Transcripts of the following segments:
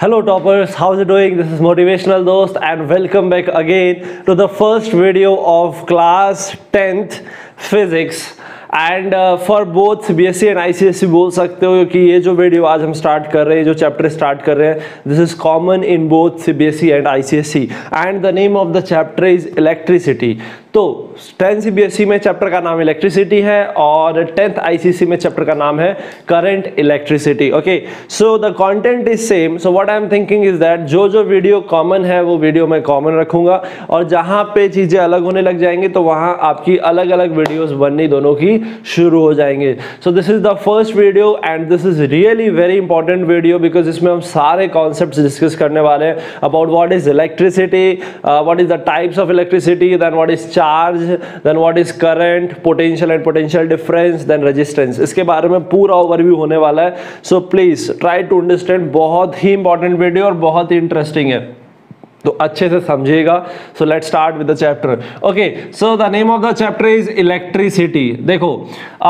Hello toppers, how's it doing? This is Motivational Dost and welcome back again to the first video of class 10th physics. And for both CBSE and ICSE बोल सकते हो कि ये जो video आज हम start कर रहे हैं, जो चैप्टर स्टार्ट कर रहे हैं, this is common in both CBSE and ICSE and the name of the chapter is electricity. तो 10th CBSE में चैप्टर का नाम इलेक्ट्रिसिटी है और 10th ICSE में चैप्टर का नाम है current electricity. Okay, so the content is same. So what I am thinking is that जो जो वीडियो कॉमन है वो वीडियो मैं कॉमन रखूंगा और जहाँ पे चीज़ें अलग होने लग जाएंगी तो वहाँ आपकी अलग अलग वीडियोज बननी दोनों की शुरू हो जाएंगे. So this is the first video and this is really very important video because इसमें हम सारे कॉन्सेप्ट्स डिस्कस करने वाले हैं about what is electricity, what is the types of electricity, then what is charge, then what is current, potential and potential difference, then resistance. इसके बारे में पूरा ओवरव्यू होने वाला है. So please try to understand. बहुत ही इंपॉर्टेंट वीडियो और बहुत ही इंटरेस्टिंग है तो अच्छे से समझिएगा. So let start with the chapter. Okay, so the name of the chapter is electricity. देखो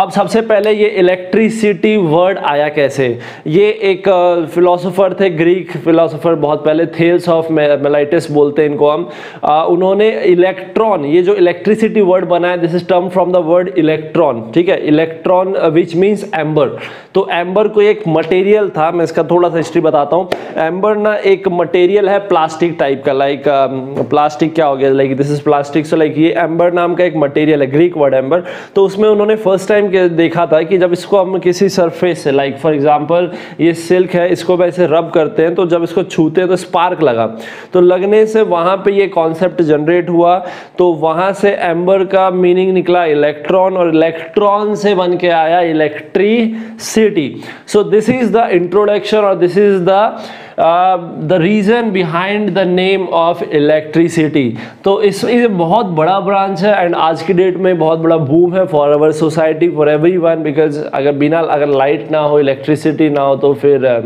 अब सबसे पहले ये इलेक्ट्रिसिटी वर्ड आया कैसे. ये एक फिलोसोफर थे, ग्रीक फिलोसोफर, बहुत पहले थेल्स ऑफ मिलेटस बोलते हैं इनको हम. उन्होंने इलेक्ट्रॉन, ये जो इलेक्ट्रिसिटी वर्ड बनाया this is term from the word electron. ठीक है, इलेक्ट्रॉन विच मीन्स एम्बर. तो एम्बर कोई एक मटेरियल था, मैं इसका थोड़ा सा हिस्ट्री बताता हूँ. एम्बर ना एक मटेरियल है प्लास्टिक टाइप का, लाइक प्लास्टिक क्या हो गया, like this is plastic. So like ये एम्बर नाम का एक मटेरियल है, ग्रीक वर्ड एम्बर. तो उसमें उन्होंने फर्स्ट टाइम देखा था कि जब इसको हम किसी सरफेस से, लाइक फॉर एग्जांपल ये सिल्क है, इसको वैसे रब करते हैं तो जब इसको छूते हैं तो स्पार्क लगा, तो लगने से वहां पे ये कॉन्सेप्ट जनरेट हुआ. तो वहां से एम्बर का मीनिंग निकला इलेक्ट्रॉन और इलेक्ट्रॉन से बन के आया electricity. So this is the introduction और this is the reason behind the name of electricity. तो इसमें बहुत बड़ा ब्रांच है एंड आज की डेट में बहुत बड़ा बूम है for our society, for everyone, because अगर लाइट ना हो, इलेक्ट्रिसिटी ना हो तो फिर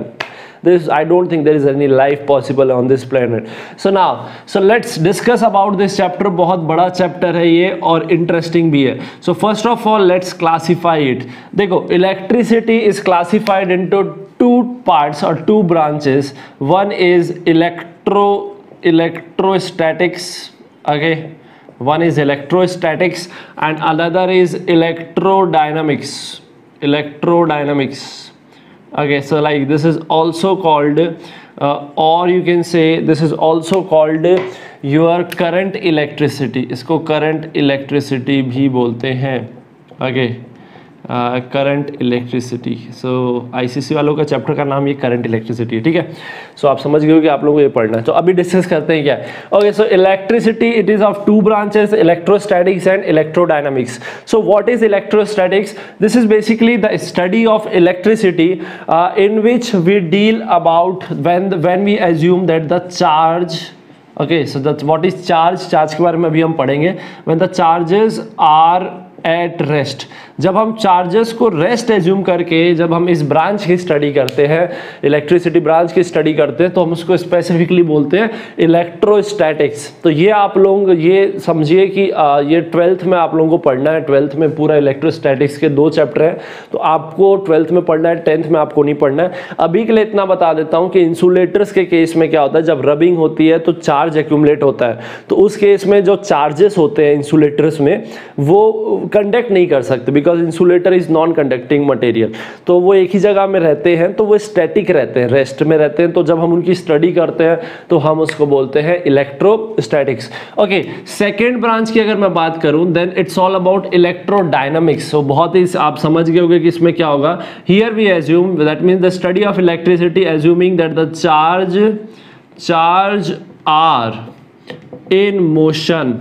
this I don't think there is any life possible on this planet. So now, so let's discuss about this chapter. बहुत बड़ा chapter है ये और interesting भी है. So first of all, let's classify it. देखो electricity is classified into two parts or two branches. One is electrostatics. Okay, one is electrostatics and another is electrodynamics. Electrodynamics. Okay, so like this is also called or you can say this is also called your current electricity. इसको current electricity भी बोलते हैं. Okay, current electricity. So ICSE वालों का chapter का नाम ये current electricity है. ठीक है, सो आप समझ गए हो कि आप लोगों को ये पढ़ना है. तो अभी डिस्कस करते हैं क्या. Okay, so electricity it is of two branches, electrostatics and electrodynamics. So what is electrostatics? This is basically the study of electricity in which we deal about when we assume that the charge. Okay, so that what is charge. Charge के बारे में अभी हम पढ़ेंगे. When the charges are at rest, जब हम charges को rest assume करके जब हम इस ब्रांच की स्टडी करते हैं, इलेक्ट्रिसिटी ब्रांच की स्टडी करते हैं, तो हम उसको स्पेसिफिकली बोलते हैं इलेक्ट्रोस्टैटिक्स. तो ये आप लोग ये समझिए कि ये 12th में आप लोगों को पढ़ना है. 12th में पूरा इलेक्ट्रोस्टैटिक्स के दो चैप्टर हैं तो आपको 12th में पढ़ना है, 10th में आपको नहीं पढ़ना है. अभी के लिए इतना बता देता हूँ कि इंसुलेटर्स के केस में क्या होता है, जब रबिंग होती है तो चार्ज एक्यूमुलेट होता है. तो उस केस में जो चार्जेस होते हैं इंसुलेटर्स में वो कंडक्ट नहीं कर सकते because insulator is non conducting material. तो वो एक ही जगह में रहते हैं तो वो स्टैटिक रहते हैं, रेस्ट में रहते हैं. तो जब हम उनकी स्टडी करते हैं तो हम उसको बोलते हैं इलेक्ट्रोस्टैटिक्स. ओके, सेकेंड ब्रांच की अगर मैं बात करूं then it's all about electrodynamics. So बहुत ही आप समझ गए होंगे कि इसमें क्या होगा. Here we assume that means the study of electricity assuming that the charge are in motion.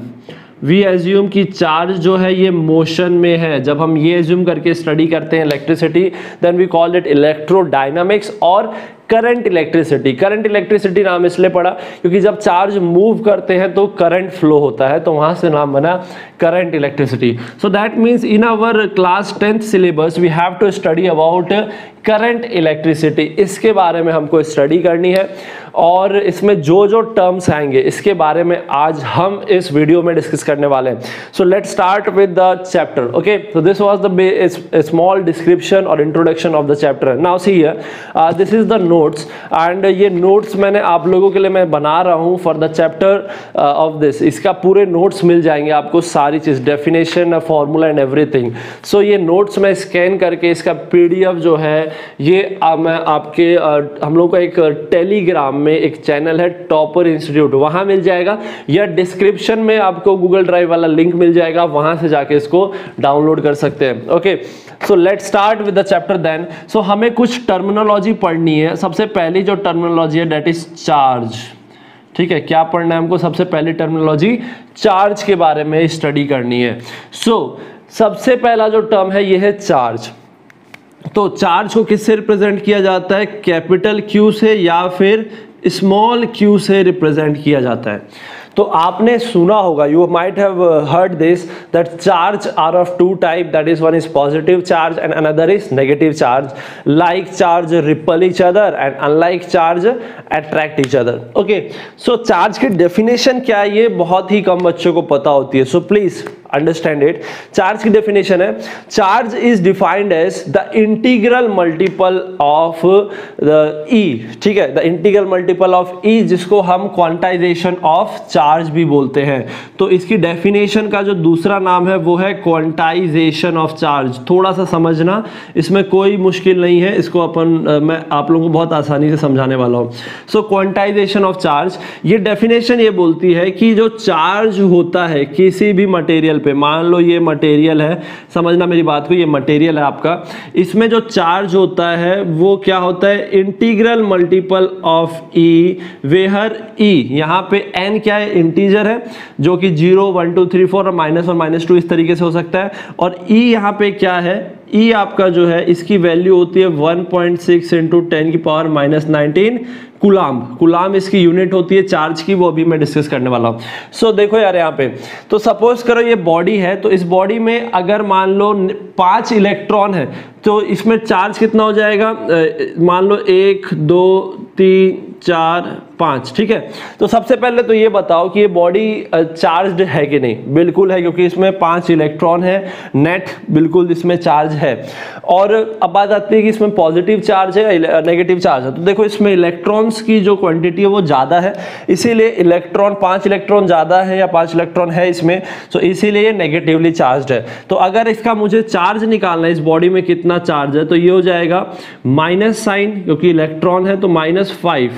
We assume कि चार्ज जो है ये मोशन में है. जब हम ये एज्यूम करके स्टडी करते हैं electricity then we call it electrodynamics और करंट इलेक्ट्रिसिटी. करंट इलेक्ट्रिसिटी नाम इसलिए पड़ा क्योंकि जब चार्ज मूव करते हैं तो करंट फ्लो होता है, तो वहां से नाम बना current electricity. So that means in our class 10th syllabus we have to study about current electricity. इसके बारे में हमको स्टडी करनी है और इसमें जो जो टर्म्स आएंगे इसके बारे में आज हम इस वीडियो में डिस्कस करने वाले हैं. So let start with the chapter. Okay, so this was the small description और introduction of the chapter. Now see here, this is the note. Notes and ये नोट्स मैंने आप लोगों के लिए मैं बना रहा हूँ for the chapter of this. इसका पूरे नोट्स मिल जाएंगे आपको, सारी चीज़, definition, formula and everything. So ये नोट्स मैं स्कैन करके इसका PDF जो है ये मैं आपके हम लोग का एक टेलीग्राम में एक चैनल है टॉपर इंस्टीट्यूट, वहाँ मिल जाएगा या डिस्क्रिप्शन में आपको गूगल ड्राइव वाला लिंक मिल जाएगा, वहाँ से जाके इसको डाउनलोड कर सकते हैं। Okay, so let's start with the chapter then. So हमें कुछ टर्मिनोलॉजी पढ़नी है। सबसे पहली जो टर्मिनोलॉजी है दैट इज चार्ज। ठीक है, क्या पढ़ना है हमको? सबसे पहली टर्मिनोलॉजी चार्ज के बारे में स्टडी करनी है। सो सबसे पहला जो टर्म है ये है चार्ज। तो चार्ज को किससे रिप्रेजेंट किया जाता है? कैपिटल Q से या फिर स्मॉल q से रिप्रेजेंट किया जाता है। तो आपने सुना होगा, you might have heard this that charge are of two type, that is one is positive charge and another is negative charge. Like charge repel each other and unlike charge attract each other. Okay, so charge की definition क्या है ये बहुत ही कम बच्चों को पता होती है, so please understand it. Charge की डेफिनेशन है, charge is defined as the integral multiple of e. ठीक है, the integral multiple of e, जिसको हम क्वांटाइजेशन ऑफ चार्ज भी बोलते हैं। तो इसकी डेफिनेशन का जो दूसरा नाम है वो है क्वांटाइजेशन ऑफ चार्ज। थोड़ा सा समझना, इसमें कोई मुश्किल नहीं है, इसको अपन मैं आप लोगों को बहुत आसानी से समझाने वाला हूँ। सो क्वांटाइजेशन ऑफ चार्ज, ये डेफिनेशन ये बोलती है कि जो चार्ज होता है किसी भी मटेरियल पे, मान लो ये मटेरियल है, समझना मेरी बात को, ये मटेरियल है आपका, इसमें जो चार्ज होता है वो क्या होता है? Integral multiple of e where e, यहाँ पे एन क्या है? इंटीजर है जो कि 0, 1, 2, 3, 4 और -1, -2 इस तरीके से हो सकता है। और ई यहाँ पे क्या है? ई आपका जो है इसकी वैल्यू होती है 1.6 × 10⁻¹⁹ कूलाम इसकी यूनिट होती है चार्ज की, वो अभी मैं डिस्कस करने वाला हूँ। सो देखो यार, यहाँ पे तो सपोज करो ये बॉडी है, तो इस बॉडी में अगर मान लो 5 इलेक्ट्रॉन है तो इसमें चार्ज कितना हो जाएगा? मान लो 1, 2, 3, 4, 5। ठीक है, तो सबसे पहले तो ये बताओ कि ये बॉडी चार्ज्ड है कि नहीं? बिल्कुल है, क्योंकि इसमें 5 इलेक्ट्रॉन है नेट, बिल्कुल इसमें चार्ज है। और अब बात आती है कि इसमें पॉजिटिव चार्ज है, नेगेटिव चार्ज है। तो देखो इसमें इलेक्ट्रॉन्स की जो क्वांटिटी है वो ज़्यादा है, इसीलिए इलेक्ट्रॉन 5 इलेक्ट्रॉन ज़्यादा है या 5 इलेक्ट्रॉन है इसमें, तो इसीलिए ये नेगेटिवली चार्ज है। तो अगर इसका मुझे चार्ज निकालना है, इस बॉडी में कितना चार्ज है, तो ये हो जाएगा माइनस साइन, क्योंकि इलेक्ट्रॉन है तो -5,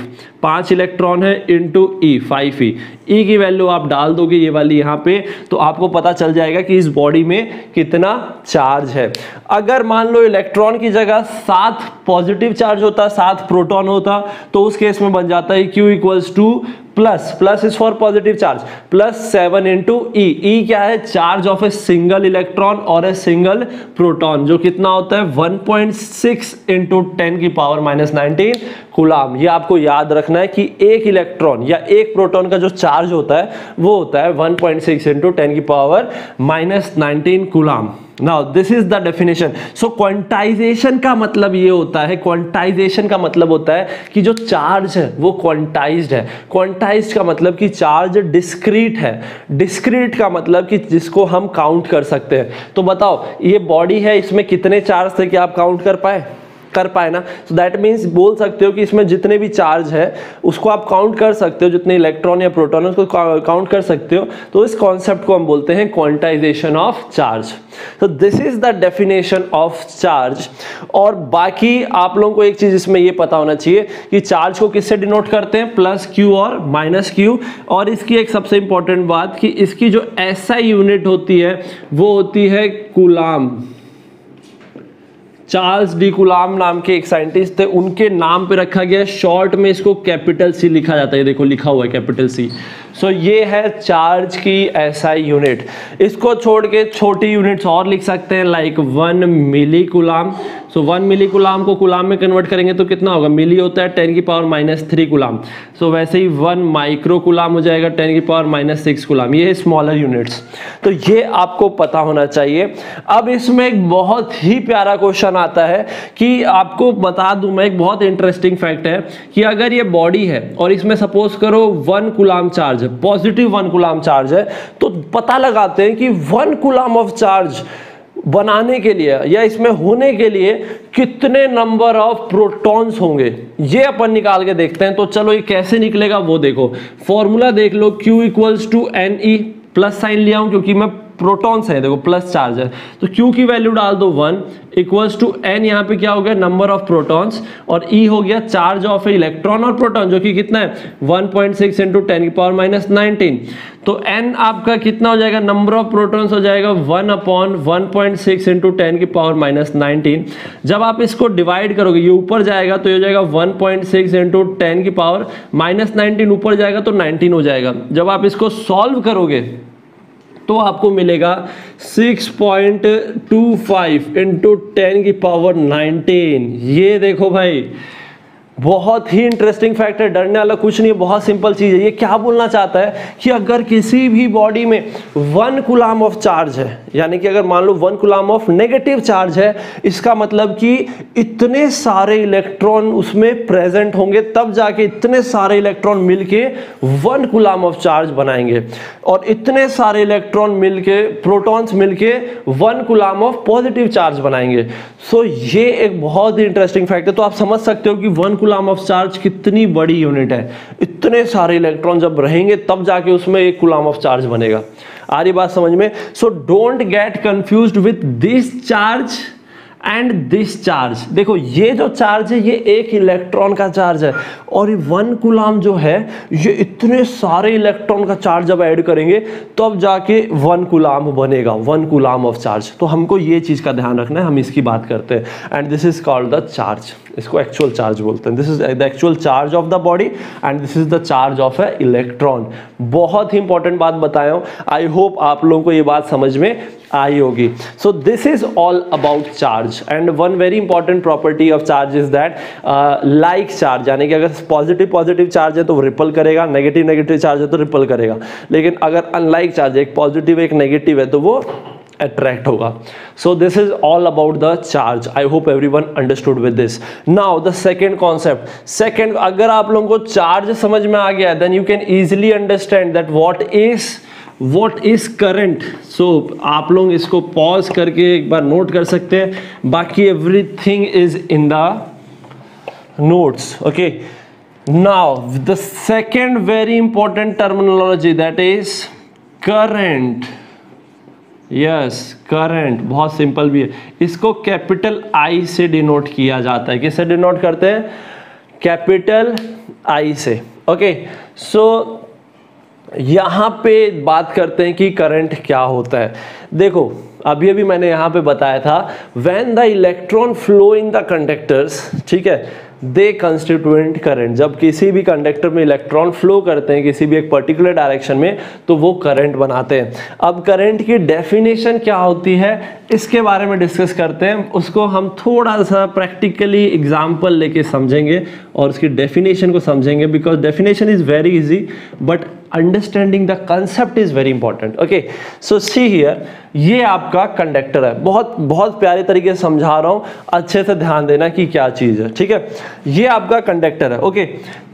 5 इलेक्ट्रॉन है इंटू ई, 5e। ई की वैल्यू आप डाल दोगे ये वाली यहाँ पे, तो आपको पता चल जाएगा कि इस बॉडी में कितना चार्ज है। अगर मान लो इलेक्ट्रॉन की जगह 7 पॉजिटिव चार्ज होता, 7 प्रोटॉन होता, तो उस केस में बन जाता है Q = plus is for positive charge, +7 into e. E क्या है? Charge of a single electron और ए सिंगल प्रोटॉन, जो कितना होता है 1.6 × 10⁻¹⁹ कूलाम। ये आपको याद रखना है कि एक इलेक्ट्रॉन या एक प्रोटॉन का जो चार्ज होता है वो होता है 1.6 × 10⁻¹⁹ coulomb. Now this is the definition. So quantization का मतलब ये होता है, क्वांटाइजेशन का मतलब होता है कि जो चार्ज है वो क्वांटाइज्ड है। क्वांटाइज्ड का मतलब कि चार्ज डिस्क्रीट है, डिस्क्रीट का मतलब कि जिसको हम काउंट कर सकते हैं। तो बताओ ये बॉडी है, इसमें कितने चार्ज थे कि आप काउंट कर पाए ना? सो दैट मीन्स बोल सकते हो कि इसमें जितने भी चार्ज है उसको आप काउंट कर सकते हो, जितने इलेक्ट्रॉन या प्रोटॉन उसको काउंट कर सकते हो। तो इस कॉन्सेप्ट को हम बोलते हैं क्वांटाइजेशन ऑफ चार्ज। तो this is the definition of charge. और बाकी आप लोगों को एक चीज इसमें ये पता होना चाहिए कि चार्ज को किससे डिनोट करते हैं? +Q और -Q। और इसकी एक सबसे इंपॉर्टेंट बात कि इसकी जो एसआई यूनिट होती है वो होती है कूलाम। चार्ल्स डी कूलाम नाम के एक साइंटिस्ट थे, उनके नाम पे रखा गया है। शॉर्ट में इसको कैपिटल C लिखा जाता है, देखो लिखा हुआ है कैपिटल C। सो ये है चार्ज की एसआई यूनिट। इसको छोड़ के छोटी यूनिट्स और लिख सकते हैं, like 1 milli coulomb. So 1 milli coulomb को कूलाम में कन्वर्ट करेंगे तो कितना होगा? मिली होता है 10⁻³ कूलाम। सो वैसे ही 1 माइक्रो कूलाम हो जाएगा 10⁻⁻6 कूलाम। ये स्मॉलर यूनिट्स, तो ये आपको पता होना चाहिए। अब इसमें एक बहुत ही प्यारा क्वेश्चन आता है कि आपको बता दूं मैं, एक बहुत इंटरेस्टिंग फैक्ट है कि अगर ये बॉडी है और इसमें सपोज करो 1 coulomb charge, positive 1 coulomb charge है, तो पता लगाते हैं कि 1 कूलाम ऑफ चार्ज बनाने के लिए या इसमें होने के लिए कितने नंबर ऑफ प्रोटॉन्स होंगे ये अपन निकाल के देखते हैं। तो चलो ये कैसे निकलेगा वो देखो, फॉर्मूला देख लो Q = Ne, प्लस साइन लिया हूं क्योंकि मैं प्रोटॉन्स है देखो प्लस चार्ज है, तो Q की वैल्यू डाल दो 1 = N, यहाँ पे क्या हो गया नंबर ऑफ प्रोटॉन्स, और E हो गया चार्ज ऑफ इलेक्ट्रॉन और प्रोटॉन जो कि कितना है 1.6 × 10⁻¹9। तो N आपका कितना हो जाएगा नंबर ऑफ प्रोटॉन्स हो जाएगा 1/(1.6 × 10⁻¹9। जब आप इसको डिवाइड करोगे ये ऊपर जाएगा तो ये हो जाएगा 1.6 × 10⁻¹9, ऊपर जाएगा तो 19 हो जाएगा। जब आप इसको सॉल्व करोगे तो आपको मिलेगा 6.25 × 10⁻¹9। ये देखो भाई बहुत ही इंटरेस्टिंग फैक्ट है, डरने वाला कुछ नहीं है, बहुत सिंपल चीज़ है। ये क्या बोलना चाहता है कि अगर किसी भी बॉडी में 1 कूलम ऑफ चार्ज है, यानी कि अगर मान लो 1 कूलम ऑफ नेगेटिव चार्ज है, इसका मतलब कि इतने सारे इलेक्ट्रॉन उसमें प्रेजेंट होंगे तब जाके इतने सारे इलेक्ट्रॉन मिलके 1 कूलम ऑफ चार्ज बनाएंगे, और इतने सारे इलेक्ट्रॉन मिलके प्रोटॉन्स मिलके 1 कूलम ऑफ पॉजिटिव चार्ज बनाएंगे। सो ये एक बहुत ही इंटरेस्टिंग फैक्ट है। तो आप समझ सकते हो कि 1 कूलम ऑफ चार्ज कितनी बड़ी यूनिट है, इतने सारे इलेक्ट्रॉन जब रहेंगे तब जाके उसमें 1 कूलम ऑफ चार्ज बनेगा। आ रही बात समझ में? So don't get confused with this charge and this charge. देखो ये जो चार्ज है ये 1 इलेक्ट्रॉन का चार्ज है, और ये 1 कूलम जो है ये इतने सारे इलेक्ट्रॉन का चार्ज जब ऐड करेंगे तब जाके 1 कूलम बनेगा, 1 कूलम ऑफ चार्ज। तो हमको ये चीज़ का ध्यान रखना है, हम इसकी बात करते हैं। And this is called the charge, इसको एक्चुअल चार्ज बोलते हैं। This is the actual charge of the body and this is the charge of a electron. बहुत ही इंपॉर्टेंट बात बताया हूँ, आई होप आप लोगों को ये बात समझ में आई होगी। So this is all about charge, and one very important property of charge is that like charge, यानी कि अगर पॉजिटिव चार्ज है तो रिपल करेगा, नेगेटिव चार्ज है तो रिपल करेगा, लेकिन अगर अनलाइक चार्ज है एक पॉजिटिव एक नेगेटिव है तो वो अट्रैक्ट होगा। So this is all about the charge, I hope everyone understood with this. Now the second concept, second अगर आप लोगों को चार्ज समझ में आ गया है then you can easily understand that what is current. So आप लोग इसको पॉज करके एक बार नोट कर सकते हैं, बाकी everything is in the notes. Okay now the second very important terminology that is current. Yes current बहुत सिंपल भी है, इसको कैपिटल आई से डिनोट किया जाता है। किससे डिनोट करते हैं? कैपिटल आई से। ओके सो यहाँ पे बात करते हैं कि करंट क्या होता है। देखो अभी मैंने यहाँ पे बताया था when the electron flow in the conductors, ठीक है, दे कंस्टिट्यूएंट करंट। जब किसी भी कंडक्टर में इलेक्ट्रॉन फ्लो करते हैं किसी भी एक पर्टिकुलर डायरेक्शन में तो वो करंट बनाते हैं। अब करंट की डेफिनेशन क्या होती है इसके बारे में डिस्कस करते हैं, उसको हम थोड़ा सा प्रैक्टिकली एग्जाम्पल लेके समझेंगे और उसकी डेफिनेशन को समझेंगे, because definition is very easy but understanding the concept is very important. Okay so see here, ये आपका कंडक्टर है, बहुत बहुत प्यारे तरीके से समझा रहा हूँ, अच्छे से ध्यान देना कि क्या चीज़ है, ठीक है। ये आपका कंडक्टर है। ओके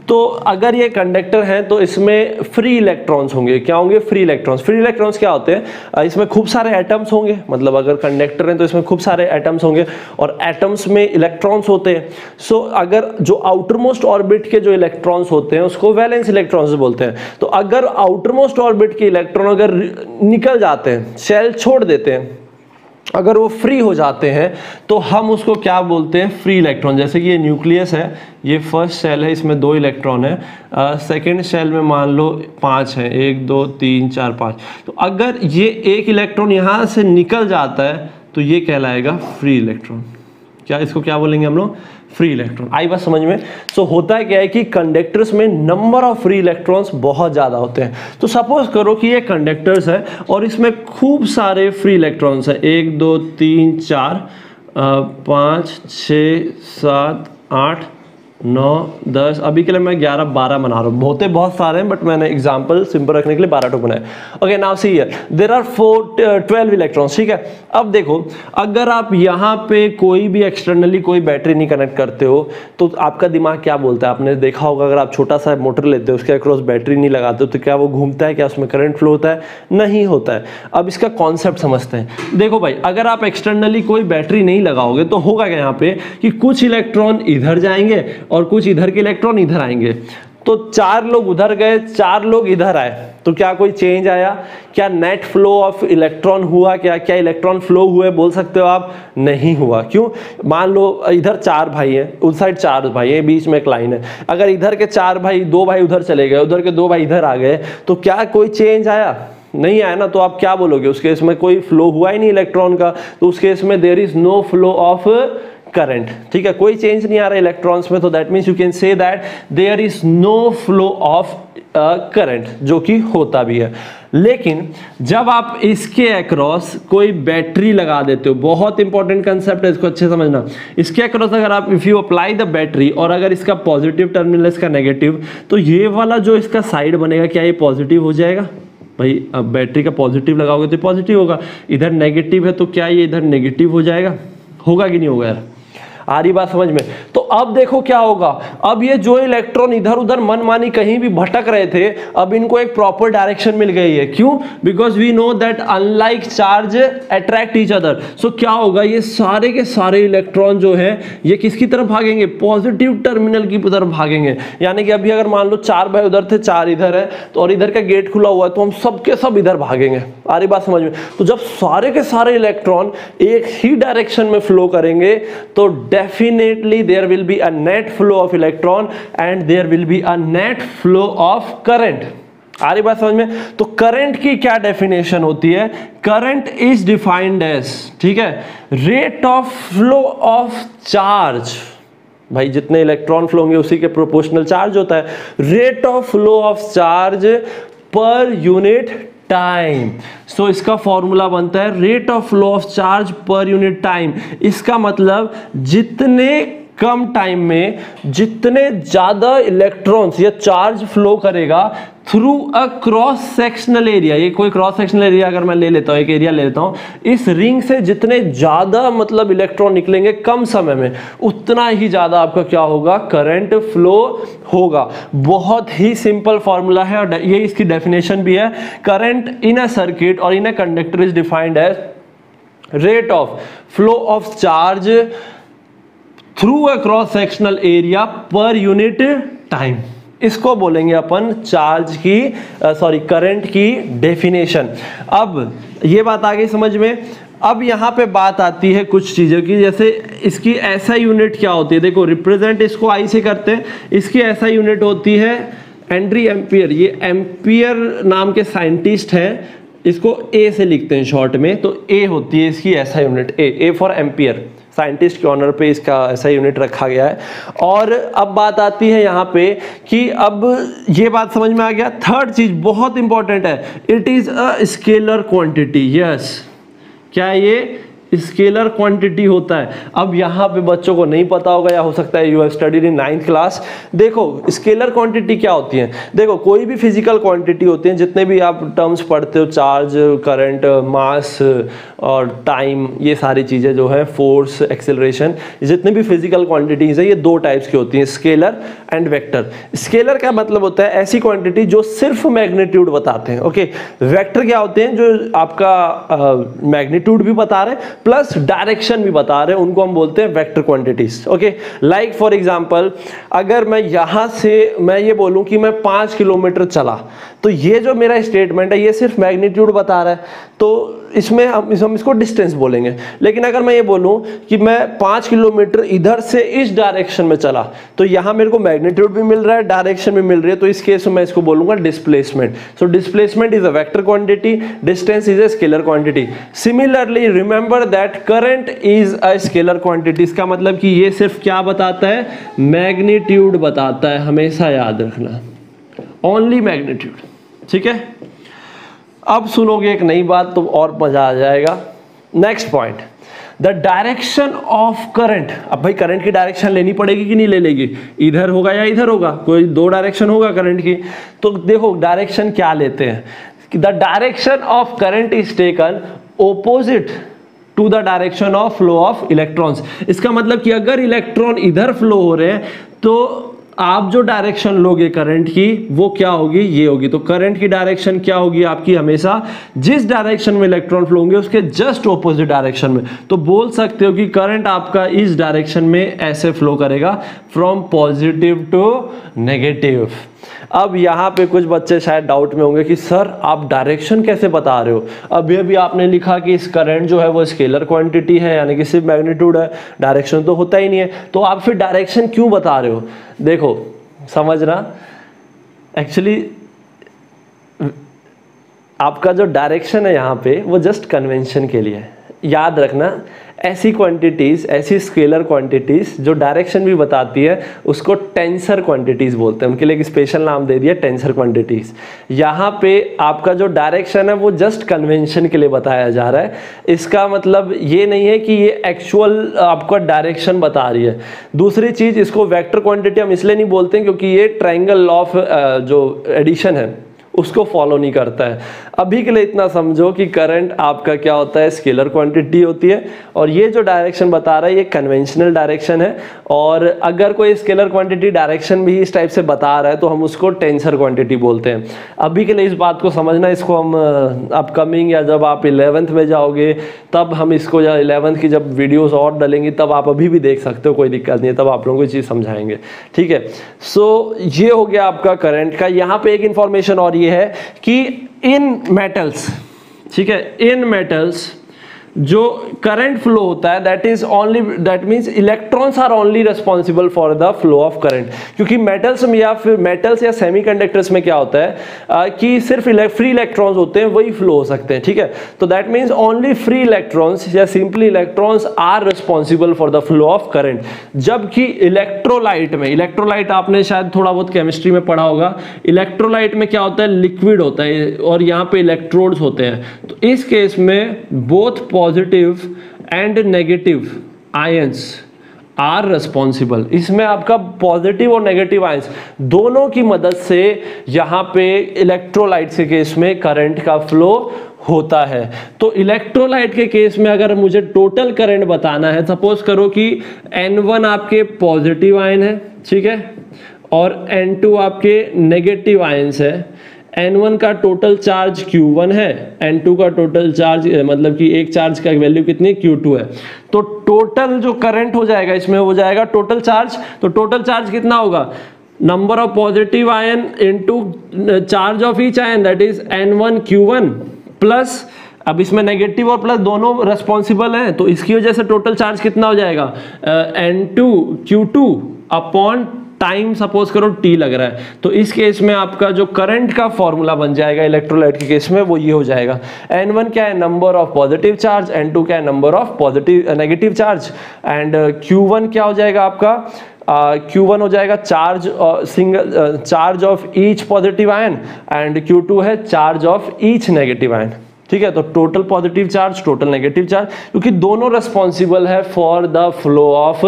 तो अगर ये कंडक्टर है तो इसमें फ्री इलेक्ट्रॉन्स होंगे। क्या होंगे? Free electrons. फ्री इलेक्ट्रॉन्स क्या होते हैं? इसमें खूब सारे एटम्स होंगे, मतलब अगर कंडक्टर हैं तो इसमें खूब सारे एटम्स होंगे और एटम्स में इलेक्ट्रॉन्स होते हैं। सो अगर जो आउटरमोस्ट ऑर्बिट के जो इलेक्ट्रॉन्स होते हैं उसको वैलेंस इलेक्ट्रॉन्स बोलते हैं। तो अगर आउटरमोस्ट ऑर्बिट के इलेक्ट्रॉन अगर निकल जाते हैं, शेल छोड़ देते हैं, अगर वो फ्री हो जाते हैं तो हम उसको क्या बोलते हैं? Free electron. जैसे कि ये न्यूक्लियस है, ये फर्स्ट शेल है, इसमें 2 इलेक्ट्रॉन है, सेकंड शेल में मान लो 5 है, 1 2 3 4 5। तो अगर ये 1 इलेक्ट्रॉन यहाँ से निकल जाता है तो ये कहलाएगा फ्री इलेक्ट्रॉन। क्या इसको क्या बोलेंगे हम लोग? Free electron. आई बात समझ में? सो होता है क्या है कि कंडक्टर्स में नंबर ऑफ फ्री इलेक्ट्रॉन्स बहुत ज़्यादा होते हैं। तो सपोज करो कि ये कंडक्टर्स है और इसमें खूब सारे फ्री इलेक्ट्रॉन्स हैं, 1 2 3 4 5 6 7 8 9, 10 अभी के लिए मैं 11, 12 बना रहा हूँ। बहुते बहुत सारे हैं बट मैंने एग्जाम्पल सिंपल रखने के लिए 12 टू बनाए। Okay now see here there are 4, 12 electrons. ठीक है, अब देखो अगर आप यहाँ पे कोई भी एक्सटर्नली कोई बैटरी नहीं कनेक्ट करते हो तो आपका दिमाग क्या बोलता है, आपने देखा होगा अगर आप छोटा सा मोटर लेते हो उसके अक्रॉस बैटरी नहीं लगाते हो तो क्या वो घूमता है, क्या उसमें करंट फ्लो होता है? नहीं होता है। अब इसका कॉन्सेप्ट समझते हैं। देखो भाई अगर आप एक्सटर्नली कोई बैटरी नहीं लगाओगे तो होगा क्या यहाँ पे कि कुछ इलेक्ट्रॉन इधर जाएंगे और कुछ इधर के इलेक्ट्रॉन इधर आएंगे। तो 4 लोग उधर गए, 4 लोग इधर आए, तो क्या कोई चेंज आया? क्या नेट फ्लो ऑफ इलेक्ट्रॉन हुआ? क्या इलेक्ट्रॉन फ्लो हुए बोल सकते हो आप? नहीं हुआ। क्यों? मान लो इधर 4 भाई हैं, उस साइड 4 भाई हैं, बीच में एक लाइन है। अगर इधर के 4 भाई, 2 भाई उधर चले गए, उधर के 2 भाई इधर आ गए, तो क्या कोई चेंज आया? नहीं आया ना। तो आप क्या बोलोगे? उस केस में कोई फ्लो हुआ ही नहीं इलेक्ट्रॉन का, तो उस केस में there is no flow of current. ठीक है, कोई चेंज नहीं आ रहा इलेक्ट्रॉन्स में, तो that means you can say that there is no flow of current, जो कि होता भी है। लेकिन जब आप इसके अक्रॉस कोई बैटरी लगा देते हो, बहुत इंपॉर्टेंट कंसेप्ट है, इसको अच्छे समझना। इसके अक्रॉस अगर आप if you apply the battery और अगर इसका पॉजिटिव टर्मिनल इसका नेगेटिव, तो ये वाला जो इसका साइड बनेगा क्या ये पॉजिटिव हो जाएगा? भाई अब बैटरी का पॉजिटिव लगाओगे तो पॉजिटिव होगा, इधर नेगेटिव है तो क्या ये इधर नेगेटिव हो जाएगा? होगा कि नहीं होगा यार? आ रही बात समझ में? तो अब देखो क्या होगा, अब ये जो इलेक्ट्रॉन इधर उधर मनमानी कहीं भी भटक रहे थे, अब इनको एक प्रॉपर डायरेक्शन मिल गई है। क्यों? Because we know that unlike charge attract each other. So क्या होगा, ये सारे के सारे इलेक्ट्रॉन जो है ये किसकी तरफ भागेंगे? पॉजिटिव टर्मिनल की तरफ भागेंगे। यानी कि अभी अगर मान लो 4 भाई उधर थे, 4 इधर है, तो और इधर का गेट खुला हुआ है, तो हम सब के सब इधर भागेंगे। आ रही बात समझ में? तो जब सारे के सारे इलेक्ट्रॉन एक ही डायरेक्शन में फ्लो करेंगे तो definitely there will be a net flow of electron and there will be a net flow of current. आ रही बात समझ में? तो करंट की क्या डेफिनेशन होती है? करंट इज डिफाइंड एज, ठीक है, rate of flow of charge. भाई जितने इलेक्ट्रॉन फ्लो होंगे उसी के प्रोपोर्शनल चार्ज होता है। Rate of flow of charge per unit time. So इसका फॉर्मूला बनता है rate of flow of charge per unit time. इसका मतलब जितने कम टाइम में जितने ज्यादा इलेक्ट्रॉन्स या चार्ज फ्लो करेगा through a cross sectional area, ये कोई क्रॉस सेक्शनल एरिया अगर मैं ले लेता हूँ, एक एरिया ले लेता हूँ, इस रिंग से जितने ज़्यादा मतलब इलेक्ट्रॉन निकलेंगे कम समय में, उतना ही ज़्यादा आपका क्या होगा? करंट फ्लो होगा। बहुत ही सिंपल फार्मूला है और ये इसकी डेफिनेशन भी है। करंट इन अ सर्किट और in a conductor is defined as rate of flow of charge through a cross sectional area per unit time. इसको बोलेंगे अपन चार्ज की करंट की डेफिनेशन। अब ये बात आ गई समझ में। अब यहाँ पे बात आती है कुछ चीज़ों की, जैसे इसकी एसआई यूनिट क्या होती है? देखो रिप्रेजेंट इसको आई से करते हैं, इसकी एसआई यूनिट होती है हेनरी एम्पियर। ये एम्पियर नाम के साइंटिस्ट हैं, इसको ए से लिखते हैं शॉर्ट में, तो ए होती है इसकी SI unit. A for ampere, scientist के ऑनर पे इसका ऐसा यूनिट रखा गया है। और अब बात आती है यहाँ पे कि अब ये बात समझ में आ गया। थर्ड चीज बहुत इंपॉर्टेंट है, it is a scalar quantity. Yes, क्या ये स्केलर क्वांटिटी होता है? अब यहाँ पे बच्चों को नहीं पता होगा, या हो सकता है you have studied in 9th class. देखो स्केलर क्वांटिटी क्या होती है? देखो कोई भी फिजिकल क्वांटिटी होती है, जितने भी आप टर्म्स पढ़ते हो, चार्ज, करंट, मास और टाइम, ये सारी चीज़ें जो है, फोर्स, एक्सेलरेशन, जितने भी फिजिकल क्वांटिटीज़ हैं ये 2 टाइप्स की होती हैं, स्केलर एंड वेक्टर। स्केलर का मतलब होता है ऐसी क्वांटिटी जो सिर्फ मैग्नीट्यूड बताते हैं। ओके, वेक्टर क्या होते हैं? जो आपका मैग्नीट्यूड भी बता रहे हैं प्लस डायरेक्शन भी बता रहे हैं, उनको हम बोलते हैं vector quantities. Okay, like for example अगर मैं यहाँ से मैं ये बोलूँ कि मैं 5 किलोमीटर चला, तो ये जो मेरा स्टेटमेंट है ये सिर्फ मैग्नीट्यूड बता रहा है, तो इसमें हम इसको डिस्टेंस बोलेंगे। लेकिन अगर मैं ये बोलूँ कि मैं 5 किलोमीटर इधर से इस डायरेक्शन में चला, तो यहाँ मेरे को मैग्नीट्यूड भी मिल रहा है, डायरेक्शन भी मिल रही है, तो इस केस में मैं इसको बोलूँगा displacement. So displacement is a vector quantity, distance is a scalar quantity. Similarly remember that current is a scalar quantity. इसका मतलब कि ये सिर्फ क्या बताता है? मैग्नीट्यूड बताता है, हमेशा याद रखना, ओनली मैग्नीट्यूड। ठीक है, अब सुनोगे एक नई बात तो और मजा आ जाएगा। Next point, the direction of current. अब भाई करंट की डायरेक्शन लेनी पड़ेगी कि नहीं ले लेगी, इधर होगा या इधर होगा, कोई दो डायरेक्शन होगा करंट की। तो देखो डायरेक्शन क्या लेते हैं, the direction of current is taken opposite to the direction of flow of electrons. इसका मतलब कि अगर इलेक्ट्रॉन इधर फ्लो हो रहे हैं तो आप जो डायरेक्शन लोगे करंट की वो क्या होगी, ये होगी। तो करंट की डायरेक्शन क्या होगी आपकी, हमेशा जिस डायरेक्शन में इलेक्ट्रॉन फ्लो होंगे उसके जस्ट ऑपोजिट डायरेक्शन में। तो बोल सकते हो कि करंट आपका इस डायरेक्शन में ऐसे फ्लो करेगा, फ्रॉम पॉजिटिव टू नेगेटिव। अब यहाँ पे कुछ बच्चे शायद डाउट में होंगे कि सर आप डायरेक्शन कैसे बता रहे हो, अभी अभी आपने लिखा कि इस करंट जो है वो स्केलर क्वांटिटी है, यानी कि सिर्फ मैग्नीट्यूड है, डायरेक्शन तो होता ही नहीं है, तो आप फिर डायरेक्शन क्यों बता रहे हो। देखो समझना, एक्चुअली आपका जो डायरेक्शन है यहाँ पे वो जस्ट कन्वेंशन के लिए है। याद रखना ऐसी क्वांटिटीज़, ऐसी स्केलर क्वांटिटीज़ जो डायरेक्शन भी बताती है उसको टेंसर क्वांटिटीज़ बोलते हैं, उनके लिए एक स्पेशल नाम दे दिया टेंसर क्वांटिटीज़। यहाँ पे आपका जो डायरेक्शन है वो जस्ट कन्वेंशन के लिए बताया जा रहा है, इसका मतलब ये नहीं है कि ये एक्चुअल आपका डायरेक्शन बता रही है। दूसरी चीज़, इसको वेक्टर क्वांटिटी हम इसलिए नहीं बोलते हैं क्योंकि ये ट्रायंगल लॉ ऑफ जो एडिशन है उसको फॉलो नहीं करता है। अभी के लिए इतना समझो कि करंट आपका क्या होता है, स्केलर क्वांटिटी होती है, और ये जो डायरेक्शन बता रहा है ये कन्वेंशनल डायरेक्शन है। और अगर कोई स्केलर क्वांटिटी डायरेक्शन भी इस टाइप से बता रहा है तो हम उसको टेंसर क्वांटिटी बोलते हैं। अभी के लिए इस बात को समझना, इसको हम अपकमिंग या जब आप 11th में जाओगे तब हम इसको, या 11th की जब वीडियोज़ और डलेंगी तब आप अभी भी देख सकते हो, कोई दिक्कत नहीं है, तब आप लोगों को चीज़ समझाएंगे, ठीक है। सो ये हो गया आपका करंट का। यहाँ पर एक इन्फॉर्मेशन और ये है कि इन मेटल्स, ठीक है, इन मेटल्स जो करंट फ्लो होता है that is only, that means electrons are only responsible for the flow of current. क्योंकि मेटल्स में या फिर मेटल्स या सेमीकंडक्टर्स में क्या होता है कि सिर्फ फ्री इलेक्ट्रॉन्स होते हैं, वही फ्लो हो सकते हैं, ठीक है। तो that means only free electrons या simply electrons are responsible for the flow of current. जबकि इलेक्ट्रोलाइट में, इलेक्ट्रोलाइट आपने शायद थोड़ा बहुत केमिस्ट्री में पढ़ा होगा, इलेक्ट्रोलाइट में क्या होता है, लिक्विड होता है और यहाँ पे इलेक्ट्रोड्स होते हैं। तो इस केस में both positive and negative ions are responsible. इसमें आपका पॉजिटिव और नेगेटिव आयंस दोनों की मदद से यहाँ पे इलेक्ट्रोलाइट के केस में करंट का फ्लो होता है। तो इलेक्ट्रोलाइट के केस में अगर मुझे टोटल करंट बताना है, सपोज करो कि N1 आपके पॉजिटिव आयन है, ठीक है, और N2 आपके नेगेटिव आयंस है। N1 का टोटल चार्ज Q1 है, N2 का टोटल चार्ज मतलब कि एक चार्ज का वैल्यू कितनी Q2 है। तो टोटल जो करंट हो जाएगा इसमें हो जाएगा टोटल चार्ज। तो टोटल चार्ज कितना होगा, number of positive ion into charge of each ion, that is N1 Q1 plus, अब इसमें नेगेटिव और प्लस दोनों रेस्पॉन्सिबल हैं तो इसकी वजह से टोटल चार्ज कितना हो जाएगा N2 Q2 upon time, suppose करो टी लग रहा है। तो इस केस में आपका जो करंट का फॉर्मूला बन जाएगा इलेक्ट्रोलाइट के केस में वो ये हो जाएगा, N1 क्या है, number of positive charge, N2 क्या है, number of positive negative charge, and Q1 क्या हो जाएगा आपका, Q1 हो जाएगा charge single charge of each positive ion, and Q2 है charge of each negative ion, ठीक है। तो total positive charge, total negative charge, क्योंकि दोनों रेस्पॉन्सिबल है for the flow of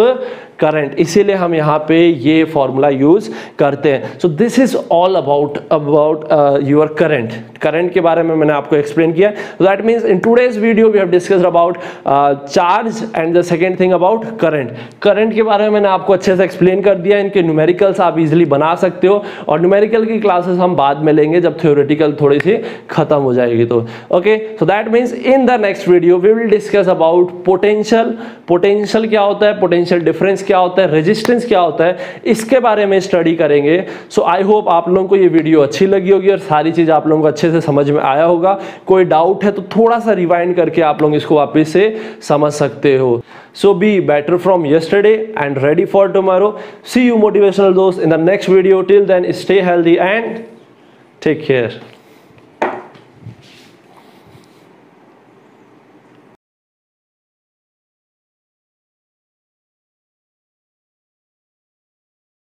current, इसीलिए हम यहाँ पे ये फॉर्मूला यूज करते हैं। So this is all about your current. Current के बारे में मैंने आपको एक्सप्लेन किया। That means in today's video we have discussed about charge and the second thing about current. Current के बारे में मैंने आपको अच्छे से एक्सप्लेन कर दिया, इनके न्यूमेरिकल्स आप इजिली बना सकते हो, और न्यूमेरिकल की क्लासेस हम बाद में लेंगे जब थ्योरेटिकल थोड़ी सी खत्म हो जाएगी। तो okay, so that means in the next video we will discuss about potential. Potential क्या होता है, पोटेंशियल डिफरेंस क्या होता है, रेजिस्टेंस क्या होता है, इसके बारे में स्टडी करेंगे। सो आई होप आप लोगों को ये वीडियो अच्छी लगी होगी और सारी चीज़ आप लोगों को अच्छे से समझ में आया होगा। कोई डाउट है तो थोड़ा सा रिवाइंड करके आप लोग इसको वापस से समझ सकते हो। So be better from yesterday and ready for tomorrow. See you motivational दोस्त in the next video. Till then stay healthy and take care.